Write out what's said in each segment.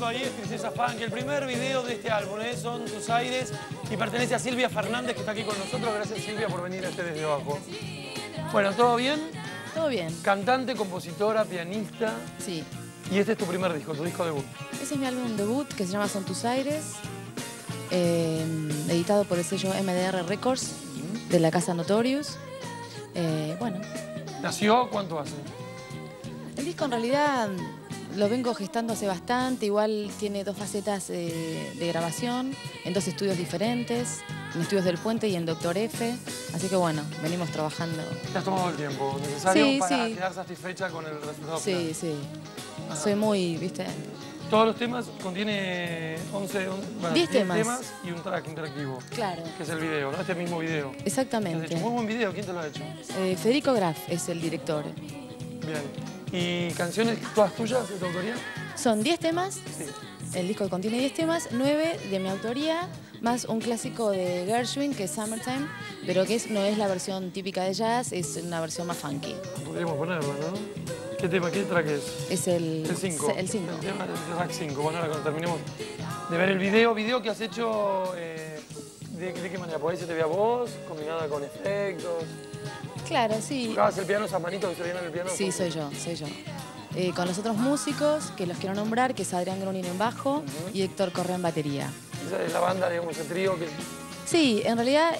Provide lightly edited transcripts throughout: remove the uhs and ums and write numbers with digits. viendo ahí es Tristeza Funk, el primer video de este álbum, Son tus aires, y pertenece a Silvia Fernández, que está aquí con nosotros. Gracias, Silvia, por venir a este Desde Abajo. Bueno, ¿todo bien? Todo bien. Cantante, compositora, pianista. Sí. Y este es tu primer disco, tu disco debut. Ese es mi álbum debut, que se llama Son tus aires, editado por el sello MDR Records, de la casa Notorious. Bueno. ¿Nació cuánto hace? El disco en realidad lo vengo gestando hace bastante, igual tiene dos facetas de grabación, en dos estudios diferentes, en Estudios del Puente y en Doctor F, así que bueno, venimos trabajando. ¿Te has tomado el tiempo necesario para quedar satisfecha con el resultado? Sí, sí. Ajá. Soy muy, viste... Todos los temas contiene 10 temas y un track interactivo. Claro. Que es el video, ¿no? Este mismo video. Exactamente. Muy buen video, ¿quién te lo ha hecho? Federico Graf es el director. Bien. ¿Y canciones todas tuyas, de tu autoría? Son 10 temas. Sí. El disco contiene 10 temas, 9 de mi autoría, más un clásico de Gershwin, que es Summertime, pero que no es la versión típica de jazz, es una versión más funky. Podríamos ponerla, ¿no? ¿Qué tema, qué track es? Es el 5. El 5. El tema del track 5. Bueno, ahora cuando terminemos de ver el video que has hecho, ¿de qué manera? ¿Por ahí se te ve a vos, combinada con efectos? Claro, sí. ¿Tocabas el piano, esas manitos que se vienen en el piano? Sí, soy yo. Con los otros músicos, que los quiero nombrar, que es Adrián Grunin en bajo y Héctor Correa en batería. Esa es la banda, digamos, el trío que... Sí, en realidad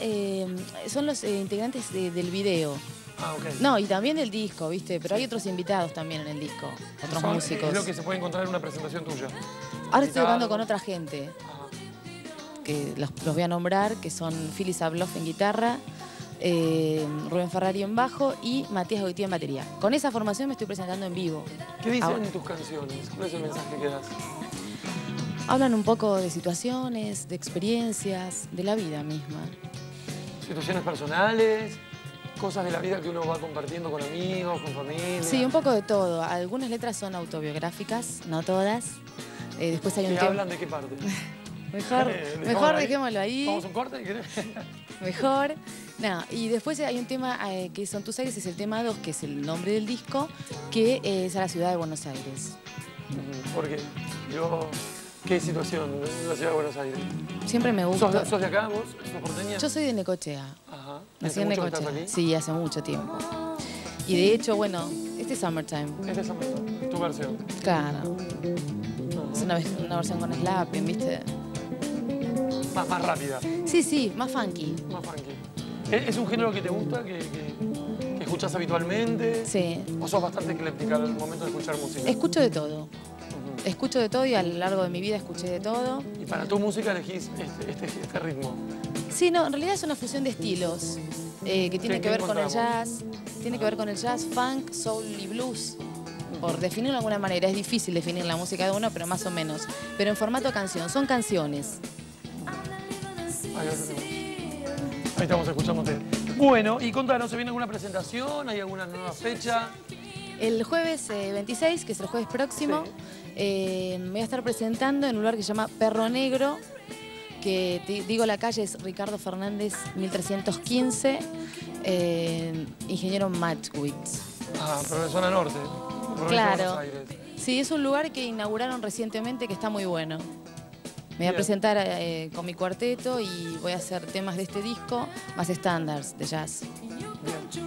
son los integrantes del video. Ah, okay. No, y también del disco, ¿viste? Pero hay otros invitados también en el disco, otros músicos. Es lo que se puede encontrar en una presentación tuya. Ahora estoy tocando con otra gente, que los voy a nombrar, que son Phyllis Abloff en guitarra, Rubén Ferrari en bajo y Matías Goitia en batería. Con esa formación me estoy presentando en vivo. ¿Qué dicen en tus canciones? ¿Cuál es el mensaje que das? Hablan un poco de situaciones, de experiencias, de la vida misma. Situaciones personales... Cosas de la vida que uno va compartiendo con amigos, con familia. Sí, un poco de todo. Algunas letras son autobiográficas, no todas. Después hay un tema... ¿Hablan de qué parte? mejor dejémoslo ahí. ¿Vamos a un corte? Mejor. No, y después hay un tema que son tus aires, es el tema 2, que es el nombre del disco, que es a la ciudad de Buenos Aires. ¿Por qué? ¿Qué situación de la ciudad de Buenos Aires? Siempre me gusta. ¿Sos de acá vos? ¿Sos porteña? Yo soy de Necochea. Ajá. Nací en Necochea. Sí, hace mucho tiempo. Y de hecho, bueno, este es Summertime. Este es Summertime, tu versión. Claro. Es una versión con slapping, ¿viste? Más rápida. Sí, sí, más funky. Más funky. ¿Es un género que te gusta, que escuchás habitualmente? Sí. ¿O sos bastante ecléptica al momento de escuchar música? Escucho de todo. Escucho de todo y a lo largo de mi vida escuché de todo. ¿Y para tu música elegís este ritmo? Sí, no, en realidad es una fusión de estilos que tiene que ver con el jazz, funk, soul y blues. Por definirlo de alguna manera, es difícil definir la música de uno, pero más o menos. Pero en formato canción, son canciones. Ahí estamos escuchándote. Bueno, y contanos, ¿se viene alguna presentación? ¿Hay alguna nueva fecha? El jueves 26, que es el jueves próximo, me voy a estar presentando en un lugar que se llama Perro Negro, que digo la calle es Ricardo Fernández 1315, Ingeniero Matwitz. Ah, pero en zona norte. Claro. Sí, es un lugar que inauguraron recientemente que está muy bueno. Me voy a presentar con mi cuarteto y voy a hacer temas de este disco, más estándares de jazz. Bien.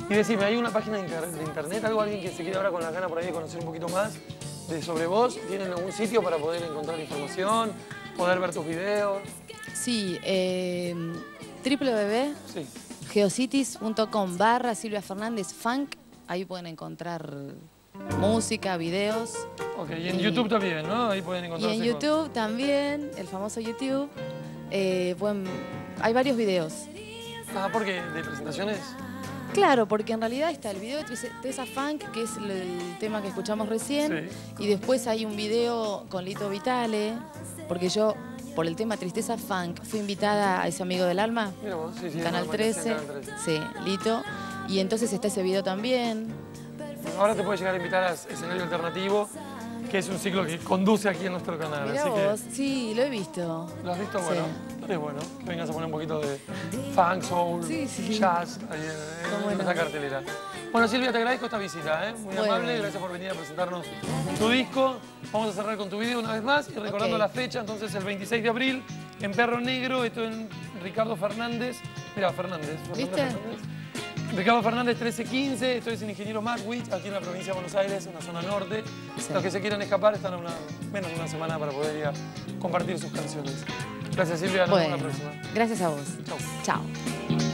Y decime, ¿hay una página de internet? ¿Algo, alguien que se quede ahora con las ganas por ahí de conocer un poquito más sobre vos? ¿Tienen algún sitio para poder encontrar información, poder ver tus videos? Sí, www.geocities.com/SilviaFernandezFunk. Ahí pueden encontrar música, videos. Ok, y en YouTube también, ¿no? Ahí pueden encontrar. Y en YouTube también, el famoso YouTube. Hay varios videos. Ah, ¿por qué? ¿De presentaciones? Claro, porque en realidad está el video de Tristeza Funk, que es el tema que escuchamos recién, y después hay un video con Lito Vitale, porque yo, por el tema Tristeza Funk, fui invitada a ese amigo del alma, Canal 13, sí, Lito, y entonces está ese video también. Ahora te puedes llegar a invitar a Escenario Alternativo, que es un ciclo que conduce aquí en nuestro canal. Mirá vos, sí, lo he visto. ¿Lo has visto? Bueno, es bueno. Vengas a poner un poquito de funk, soul, jazz ahí en esta cartelera. Bueno, Silvia, te agradezco esta visita, ¿eh? Muy amable, gracias por venir a presentarnos tu disco. Vamos a cerrar con tu video una vez más y recordando la fecha, entonces el 26 de abril en Perro Negro, esto en Ricardo Fernández. Mirá, Fernández. ¿Viste? Fernández. Ricardo Fernández 1315, estoy en Ingeniero Markwich, aquí en la provincia de Buenos Aires, en la zona norte. Sí. Los que se quieran escapar están a menos de una semana para poder ir a compartir sus canciones. Gracias Silvia, nos vemos la próxima. Gracias a vos. Chao. Chao.